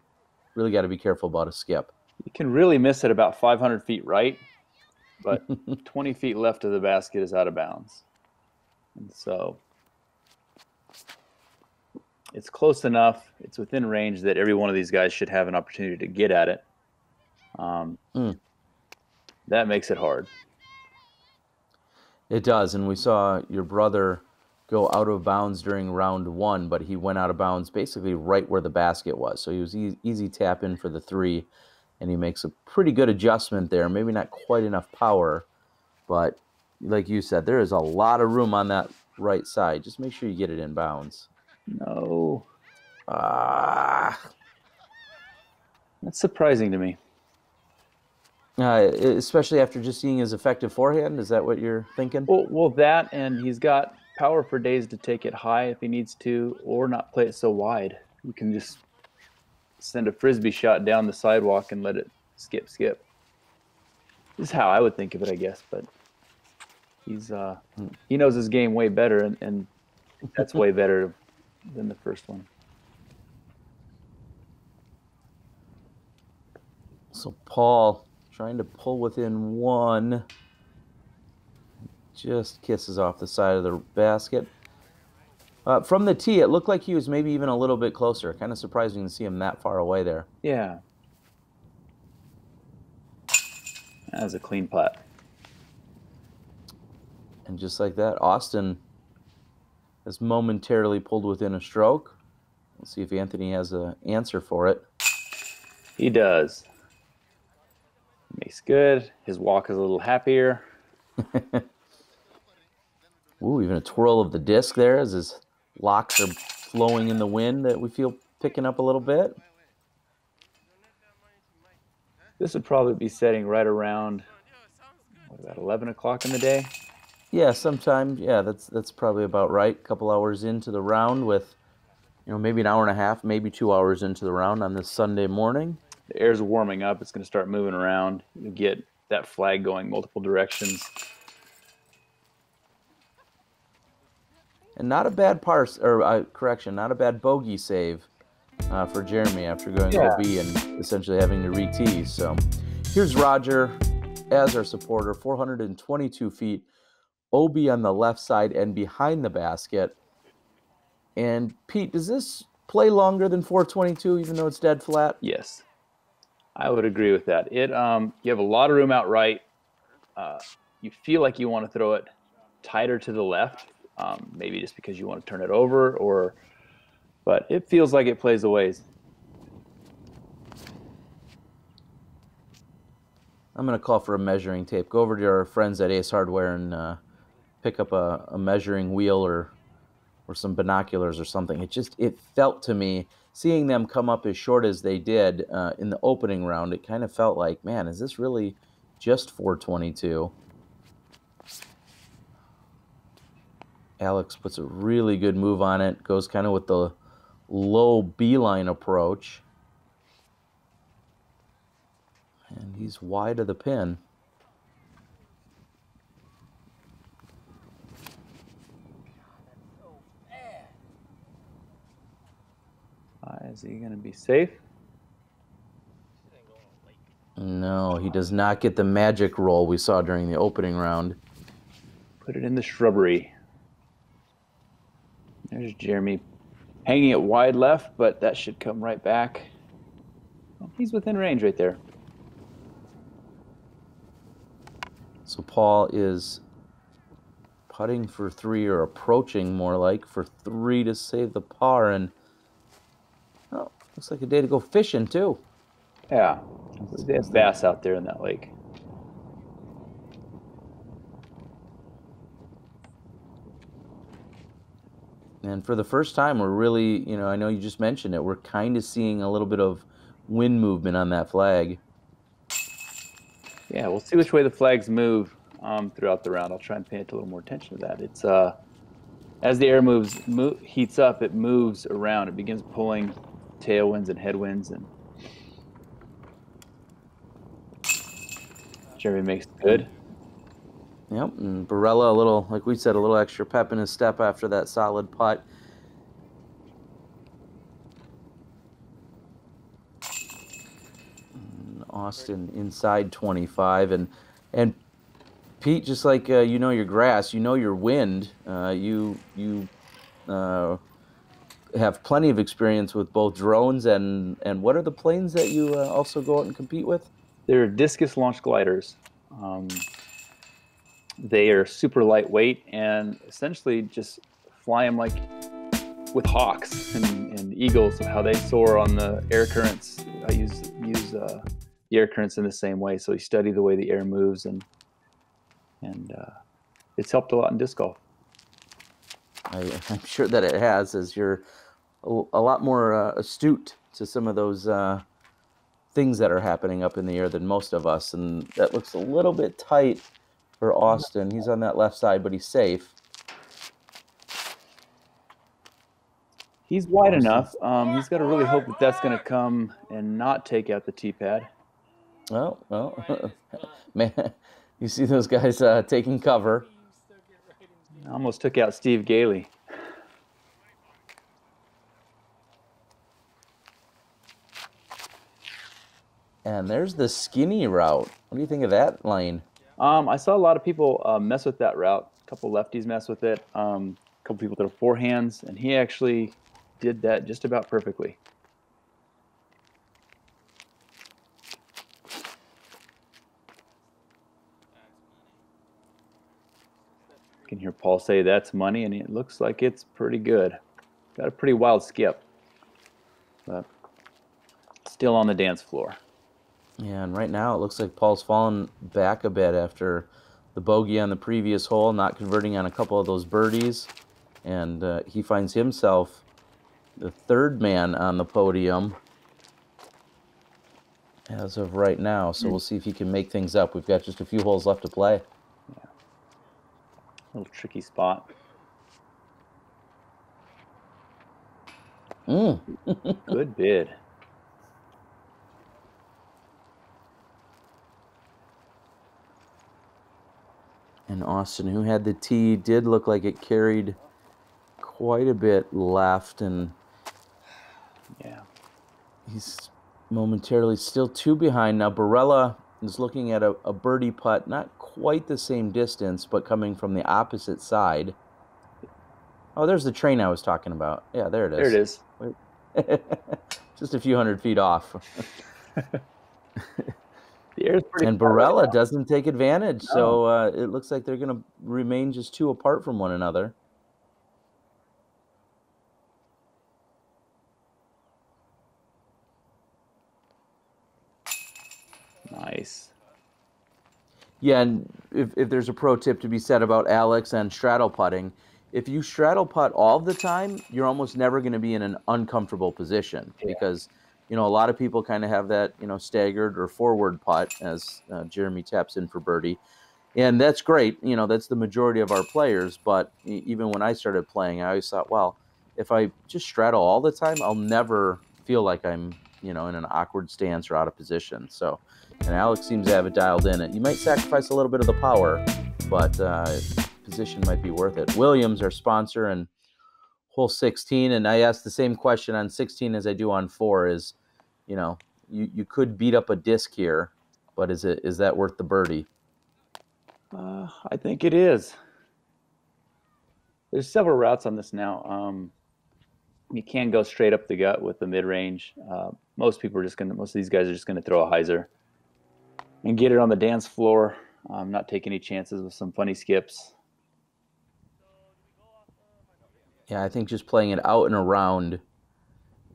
really got to be careful about a skip. You can really miss it about five hundred feet right, but twenty feet left of the basket is out of bounds. And so it's close enough. It's within range that every one of these guys should have an opportunity to get at it. Um, mm. That makes it hard. It does, and we saw your brother go out of bounds during round one, but he went out of bounds basically right where the basket was. So he was easy, easy tap in for the three, and he makes a pretty good adjustment there. Maybe not quite enough power, but like you said, there is a lot of room on that right side. Just make sure you get it in bounds. No. Ah. That's surprising to me. Uh, especially after just seeing his effective forehand. Is that what you're thinking? Well, well, that, and he's got power for days to take it high if he needs to, or not play it so wide. You can just send a frisbee shot down the sidewalk and let it skip, skip. This is how I would think of it, I guess, but he's uh, he knows his game way better, and, and that's way better than the first one. So Paul trying to pull within one. Just kisses off the side of the basket. Uh, from the tee, it looked like he was maybe even a little bit closer. Kind of surprising to see him that far away there. Yeah. That was a clean putt. And just like that, Austin has momentarily pulled within a stroke. Let's see if Anthony has an answer for it. He does. Makes good. His walk is a little happier. Ooh, even a twirl of the disc there as his locks are flowing in the wind that we feel picking up a little bit. This would probably be setting right around, what, about eleven o'clock in the day? Yeah, sometime. Yeah, that's that's probably about right. A couple hours into the round with, you know, maybe an hour and a half, maybe two hours into the round on this Sunday morning. The air's warming up. It's going to start moving around. You get that flag going multiple directions. And not a bad parse, or uh, correction, not a bad bogey save uh, for Jeremy after going yeah. O B and essentially having to re-tee. So here's Roger as our supporter, four hundred twenty-two feet, O B on the left side and behind the basket. And Pete, does this play longer than four twenty-two even though it's dead flat? Yes. I would agree with that. It um, you have a lot of room out right. Uh, you feel like you want to throw it tighter to the left, um, maybe just because you want to turn it over, or but it feels like it plays a ways. I'm going to call for a measuring tape. Go over to our friends at Ace Hardware and uh, pick up a, a measuring wheel or or some binoculars or something. It just it felt to me, seeing them come up as short as they did uh, in the opening round, it kind of felt like, man, is this really just four twenty-two? Alex puts a really good move on it, goes kind of with the low beeline approach. And he's wide of the pin. Is he going to be safe? No, he does not get the magic roll we saw during the opening round. Put it in the shrubbery. There's Jeremy hanging it wide left, but that should come right back. Well, he's within range right there. So Paul is putting for three, or approaching more like for three to save the par. And oh, looks like a day to go fishing too. Yeah, there's bass out there in that lake. And for the first time, we're really, you know, I know you just mentioned it, we're kind of seeing a little bit of wind movement on that flag. Yeah, we'll see which way the flags move um, throughout the round. I'll try and pay a little more attention to that. It's uh, as the air moves, mo heats up, it moves around. It begins pulling tailwinds and headwinds. And Jeremy makes it good. Yep, and Barela, a little, like we said, a little extra pep in his step after that solid putt. And Austin inside twenty-five, and and Pete, just like uh, you know your grass, you know your wind. Uh, you you uh, have plenty of experience with both drones and and what are the planes that you uh, also go out and compete with? They're discus launch gliders. Um, They are super lightweight and essentially just fly them like with hawks and, and eagles, how they soar on the air currents. I use, use uh, the air currents in the same way. So you study the way the air moves, and, and uh, it's helped a lot in disc golf. I, I'm sure that it has, as you're a, a lot more uh, astute to some of those uh, things that are happening up in the air than most of us. And that looks a little bit tight for Austin. He's on that left side, but he's safe. He's wide Austin. enough. Um, he's got to really hope that that's going to come and not take out the tee pad. Well, well, man, you see those guys uh, taking cover. Almost took out Steve Gailey. And there's the skinny route. What do you think of that lane? Um, I saw a lot of people uh, mess with that route. A couple lefties mess with it. Um, a couple people did forehands, and he actually did that just about perfectly. You can hear Paul say that's money, and it looks like it's pretty good. Got a pretty wild skip, but still on the dance floor. Yeah, and right now it looks like Paul's fallen back a bit after the bogey on the previous hole, not converting on a couple of those birdies. And uh, he finds himself the third man on the podium as of right now. So we'll see if he can make things up. We've got just a few holes left to play. Yeah. A little tricky spot. Mm. Good bid. And Austin, who had the tee, did look like it carried quite a bit left, and yeah, he's momentarily still two behind. Now Barela is looking at a, a birdie putt, not quite the same distance, but coming from the opposite side. Oh, there's the train I was talking about. Yeah, there it is. There it is. Just a few hundred feet off. And Barela right doesn't take advantage, no. so uh, it looks like they're going to remain just two apart from one another. Nice. Yeah, and if, if there's a pro tip to be said about Alex and straddle putting, if you straddle putt all the time, you're almost never going to be in an uncomfortable position, yeah. because you know, a lot of people kind of have that, you know, staggered or forward putt as uh, Jeremy taps in for birdie. And that's great. You know, that's the majority of our players. But even when I started playing, I always thought, well, if I just straddle all the time, I'll never feel like I'm, you know, in an awkward stance or out of position. So, and Alex seems to have it dialed in. And you might sacrifice a little bit of the power, but uh, position might be worth it. Williams, our sponsor, and hole sixteen. And I asked the same question on sixteen as I do on four is, you know, you, you could beat up a disc here, but is it is that worth the birdie? Uh, I think it is. There's several routes on this now. Um, you can go straight up the gut with the mid-range. Uh, most people are just going to, most of these guys are just going to throw a hyzer and get it on the dance floor. Um, not take any chances with some funny skips. yeah, I think just playing it out and around,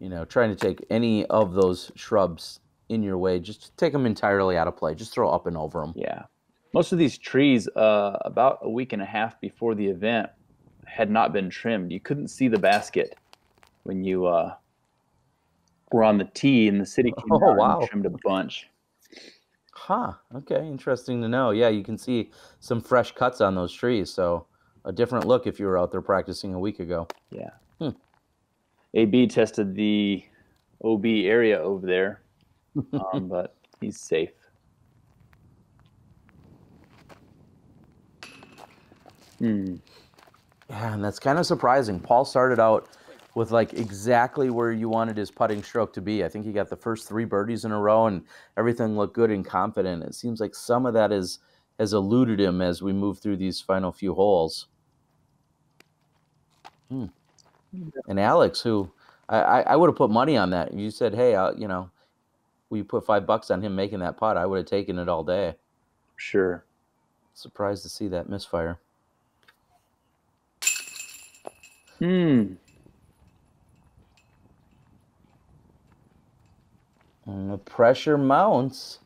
you know, trying to take any of those shrubs in your way, just take them entirely out of play. Just throw up and over them. Yeah. Most of these trees, uh, about a week and a half before the event, had not been trimmed. You couldn't see the basket when you uh, were on the tee, and the city came oh, out wow. and trimmed a bunch. Huh. Okay. Interesting to know. Yeah, you can see some fresh cuts on those trees. So a different look if you were out there practicing a week ago. Yeah. Hmm. A B tested the O B area over there, um, but he's safe. Hmm. Yeah, and that's kind of surprising. Paul started out with like exactly where you wanted his putting stroke to be. I think he got the first three birdies in a row, and everything looked good and confident. It seems like some of that is has eluded him as we move through these final few holes. Hmm. And Alex, who I, I, I would have put money on that. You said, hey, uh, you know, we put five bucks on him making that putt. I would have taken it all day. Sure. Surprised to see that misfire. Hmm. And the pressure mounts.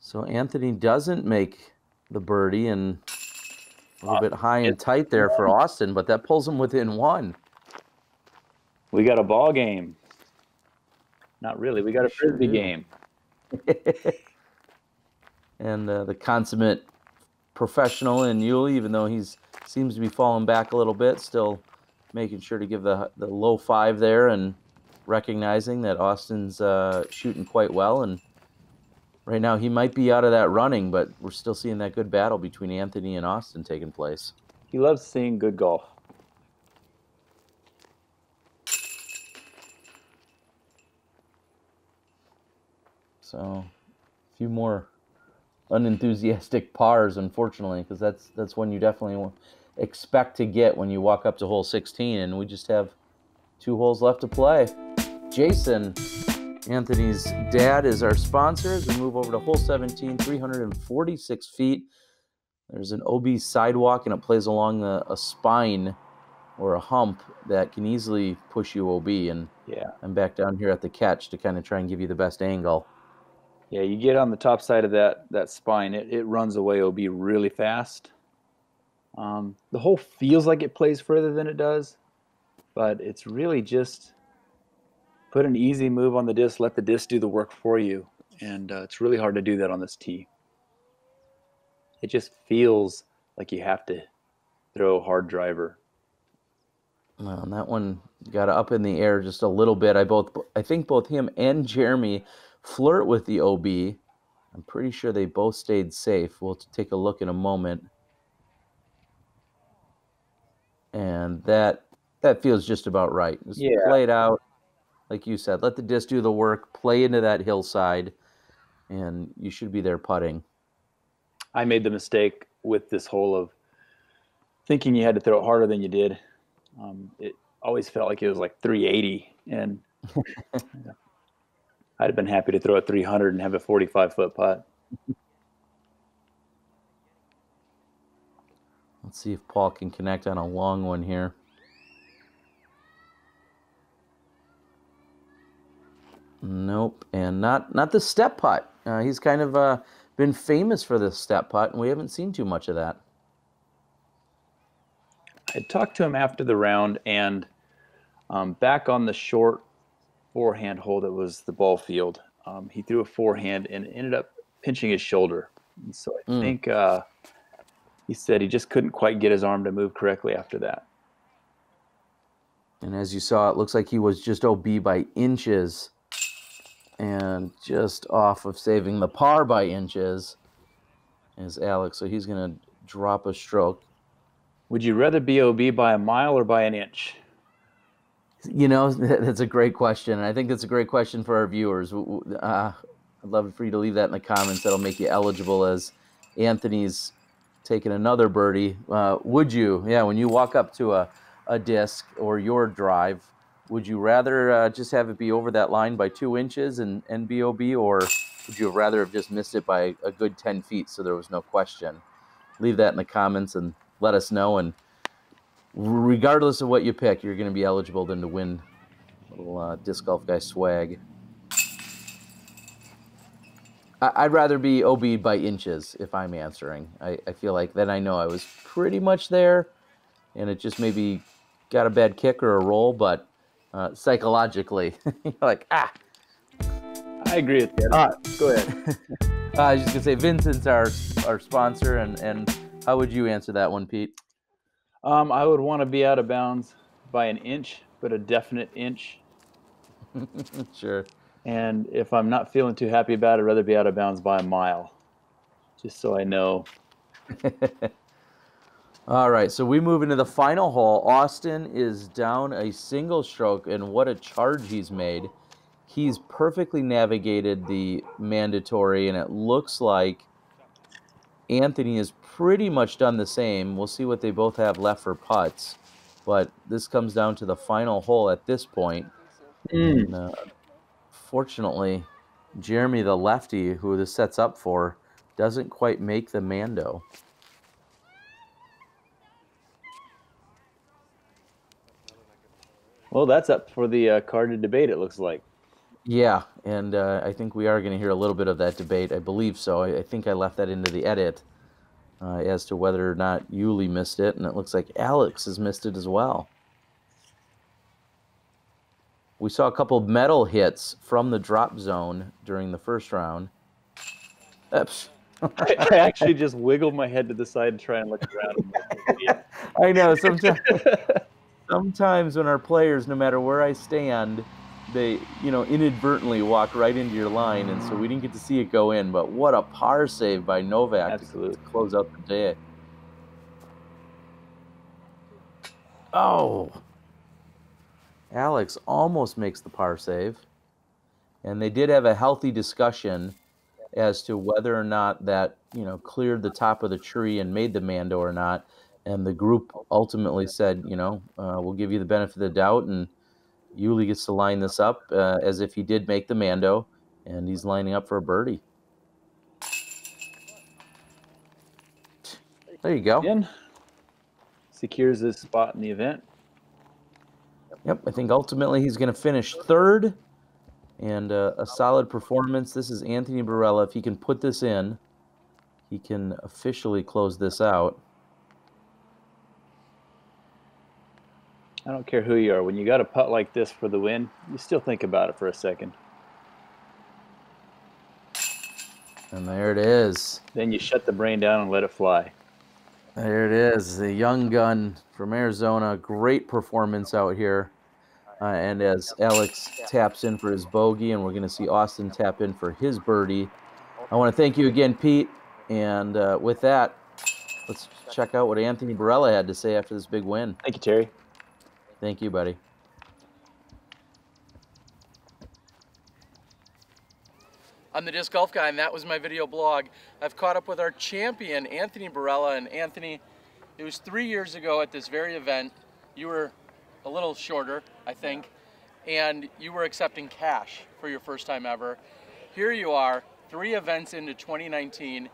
So Anthony doesn't make the birdie, and a little uh, bit high and tight there for Austin, but that pulls him within one. We got a ball game. Not really. We got a sure frisbee do. game. And uh, the consummate professional in Yuli, even though he's seems to be falling back a little bit, still making sure to give the, the low five there and recognizing that Austin's uh, shooting quite well. And right now he might be out of that running, but we're still seeing that good battle between Anthony and Austin taking place. He loves seeing good golf. So a few more unenthusiastic pars, unfortunately, because that's that's one you definitely expect to get when you walk up to hole sixteen, and we just have two holes left to play. Jason, Anthony's dad, is our sponsor as we move over to hole seventeen, three hundred forty-six feet. There's an O B sidewalk, and it plays along a, a spine or a hump that can easily push you O B, and yeah, I'm back down here at the catch to kind of try and give you the best angle. Yeah, you get on the top side of that that spine, it, it runs away O B really fast. Um, the hole feels like it plays further than it does, but it's really just put an easy move on the disc, let the disc do the work for you, and uh, it's really hard to do that on this tee. It just feels like you have to throw a hard driver. Well, and that one got up in the air just a little bit. I both, I think both him and Jeremy flirt with the O B. I'm pretty sure they both stayed safe. We'll take a look in a moment. And that that feels just about right. Just yeah. Play it out, like you said. Let the disc do the work. Play into that hillside, and you should be there putting. I made the mistake with this hole of thinking you had to throw it harder than you did. Um, it always felt like it was like three eighty, and I'd have been happy to throw a three hundred and have a forty-five foot putt. Let's see if Paul can connect on a long one here. Nope, and not not the step putt. Uh, he's kind of uh, been famous for this step putt, and we haven't seen too much of that. I talked to him after the round, and um, back on the short forehand hole that was the ball field, um, he threw a forehand and ended up pinching his shoulder. And so I mm. think uh, he said he just couldn't quite get his arm to move correctly after that. And as you saw, it looks like he was just O B by inches and just off of saving the par by inches is Alex. So he's going to drop a stroke. Would you rather be O B by a mile or by an inch? You know, that's a great question. And I think that's a great question for our viewers. Uh, I'd love for you to leave that in the comments. That'll make you eligible as Anthony's taking another birdie. Uh, would you, yeah, when you walk up to a, a disc or your drive, would you rather uh, just have it be over that line by two inches and, and be O B, or would you rather have just missed it by a good ten feet so there was no question? Leave that in the comments and let us know, and regardless of what you pick, you're going to be eligible then to win a little uh, Disc Golf Guy swag. I'd rather be O B'd by inches if I'm answering. I, I feel like then I know I was pretty much there, and it just maybe got a bad kick or a roll, but uh, psychologically, you're like, ah. I agree with you. All right, go ahead. uh, I was just going to say, Vincent's our, our sponsor, and, and how would you answer that one, Pete? Um, I would want to be out of bounds by an inch, but a definite inch. Sure. And if I'm not feeling too happy about it, I'd rather be out of bounds by a mile, just so I know. All right, so we move into the final hole. Austin is down a single stroke, and what a charge he's made. He's perfectly navigated the mandatory, and it looks like Anthony has pretty much done the same. We'll see what they both have left for putts, but this comes down to the final hole at this point. Mm. And, uh, fortunately, Jeremy, the lefty, who this sets up for, doesn't quite make the Mando. Well, that's up for the uh, carded debate, it looks like. Yeah, and uh, I think we are going to hear a little bit of that debate. I believe so. I, I think I left that into the edit uh, as to whether or not Yuli missed it, and it looks like Alex has missed it as well. We saw a couple of metal hits from the drop zone during the first round. Oops. I, I actually just wiggled my head to the side to try and look around. Yeah. I know. Sometimes, sometimes when our players, no matter where I stand, they, you know, inadvertently walk right into your line, and so we didn't get to see it go in. But what a par save by Novack. Absolutely. To close out the day. Oh. Alex almost makes the par save, and they did have a healthy discussion as to whether or not that, you know, cleared the top of the tree and made the Mando or not, and the group ultimately said, you know, uh, we'll give you the benefit of the doubt, and Yuli gets to line this up uh, as if he did make the Mando, and he's lining up for a birdie. There you go. Again, secures his spot in the event. Yep, I think ultimately he's going to finish third, and uh, a solid performance. This is Anthony Barela. If he can put this in, he can officially close this out. I don't care who you are. When you got a putt like this for the win, you still think about it for a second. And there it is. Then you shut the brain down and let it fly. There it is, the young gun from Arizona. Great performance out here. Uh, and as Alex taps in for his bogey, and we're going to see Austin tap in for his birdie. I want to thank you again, Pete. And uh, with that, let's check out what Anthony Barela had to say after this big win. Thank you, Terry. Thank you, buddy. I'm the Disc Golf Guy, and that was my video blog. I've caught up with our champion, Anthony Barela. And Anthony, it was three years ago at this very event. You were a little shorter, I think, and you were accepting cash for your first time ever. Here you are, three events into twenty nineteen.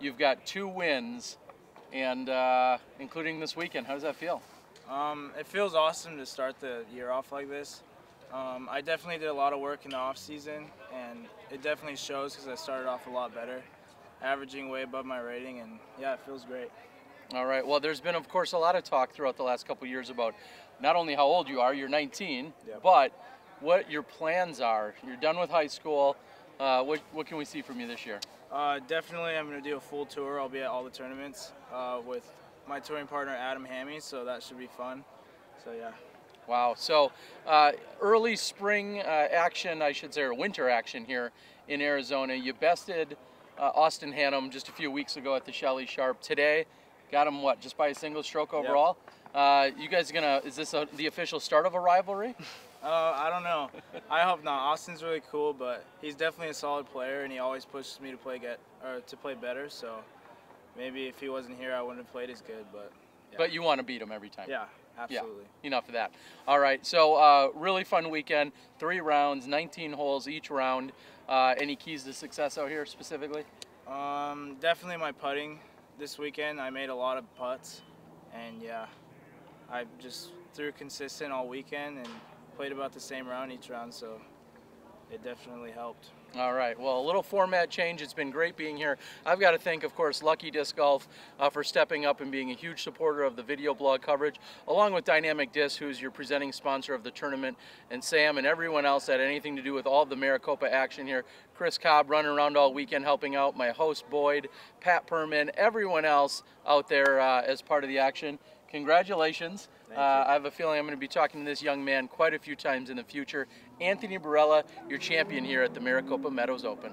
You've got two wins, and uh, including this weekend. How does that feel? Um, it feels awesome to start the year off like this. Um, I definitely did a lot of work in the off-season, and it definitely shows because I started off a lot better, averaging way above my rating, and yeah, it feels great. All right. Well, there's been, of course, a lot of talk throughout the last couple of years about not only how old you are, you're nineteen, yep, but what your plans are. You're done with high school. Uh, what, what can we see from you this year? Uh, definitely, I'm going to do a full tour. I'll be at all the tournaments uh, with my touring partner, Adam Hammey, so that should be fun. So, yeah. Wow, so uh, early spring uh, action, I should say, or winter action here in Arizona. You bested uh, Austin Hannum just a few weeks ago at the Shelly Sharp. Today, got him, what, just by a single stroke overall? Yep. Uh, you guys gonna, is this a, the official start of a rivalry? uh, I don't know. I hope not. Austin's really cool, but he's definitely a solid player, and he always pushes me to play get or to play better, so maybe if he wasn't here, I wouldn't have played as good, but yeah. But you want to beat him every time. Yeah. Absolutely. Yeah, enough of that. All right, so uh, really fun weekend, three rounds, nineteen holes each round. Uh, any keys to success out here specifically? Um, definitely my putting this weekend. I made a lot of putts, and yeah, I just threw consistent all weekend and played about the same round each round, so it definitely helped. All right, well, a little format change. It's been great being here. I've got to thank, of course, Lucky Disc Golf uh, for stepping up and being a huge supporter of the video blog coverage, along with Dynamic Discs, who's your presenting sponsor of the tournament, and Sam and everyone else that had anything to do with all the Maricopa action here. Chris Cobb running around all weekend helping out, my host Boyd, Pat Perman, everyone else out there uh, as part of the action. Congratulations. Uh, I have a feeling I'm going to be talking to this young man quite a few times in the future. Anthony Barela, your champion here at the Maricopa Meadows Open.